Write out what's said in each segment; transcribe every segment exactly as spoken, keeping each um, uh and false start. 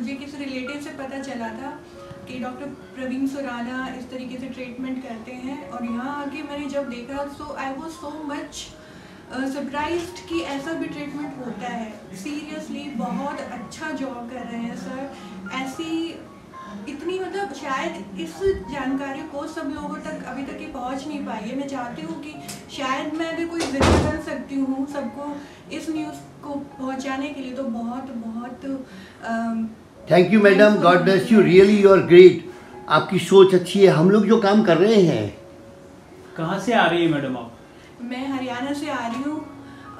मुझे किसी रिलेटिव से पता चला था कि डॉक्टर प्रवीण सुराना इस तरीके से ट्रीटमेंट करते हैं, और यहाँ आके मैंने जब देखा so I was so much surprised कि ऐसा भी ट्रीटमेंट होता है। सीरियसली बहुत अच्छा जॉब कर रहे हैं सर। ऐसी इतनी मतलब शायद इस जानकारी को सब लोगों तक अभी तक ये पहुंच नहीं पाई है। मैं चाहती हूँ कि शायद मैं भी कोई जिक्र कर सकती हूँ सबको इस न्यूज़ को पहुंचाने के लिए। तो बहुत बहुत thank you madam, God bless you, really you are great. आपकी सोच अच्छी है। हम लोग जो काम कर रहे हैं, कहाँ से आ रही है मैडम आप? मैं हरियाणा से आ रही हूँ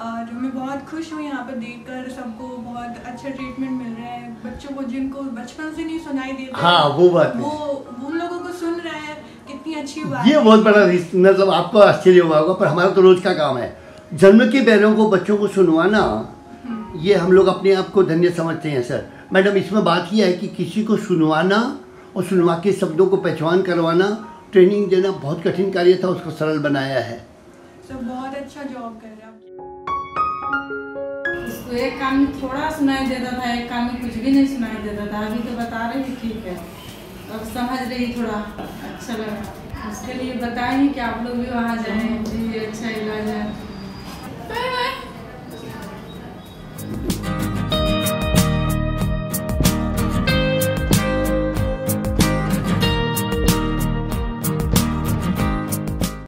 और मैं बहुत खुश हूँ यहाँ पर देखकर सबको बहुत अच्छा ट्रीटमेंट मिल रहा है। बच्चों को जिनको बचपन से नहीं सुनाई देता, हाँ वो बात, वो उन लोगों को सुन रहा है, कितनी अच्छी बात। ये बहुत बड़ा मतलब आपको आश्चर्य हुआ होगा, पर हमारा तो रोज का काम है। जन्म के बहनों को बच्चों को सुनवाना, ये हम लोग अपने आप को धन्य समझते हैं सर। मैडम इसमें बात यह है कि किसी को सुनवाना और सुनवा के शब्दों को पहचान करवाना, ट्रेनिंग देना बहुत कठिन कार्य था, उसको सरल बनाया है। सब बहुत अच्छा जॉब कर रहा है। उसको एक काम में थोड़ा सुनाई देता था, एक काम में कुछ भी नहीं सुनाई देता था। अभी तो बता रही है, ठीक है, अब समझ रही, थोड़ा अच्छा लगा। उसके लिए बताएं कि आप लोग भी वहाँ जाएं, जी अच्छा इलाज है।